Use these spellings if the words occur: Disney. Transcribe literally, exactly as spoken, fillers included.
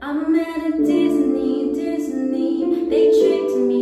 I'm at a Disney, Disney, they tricked me.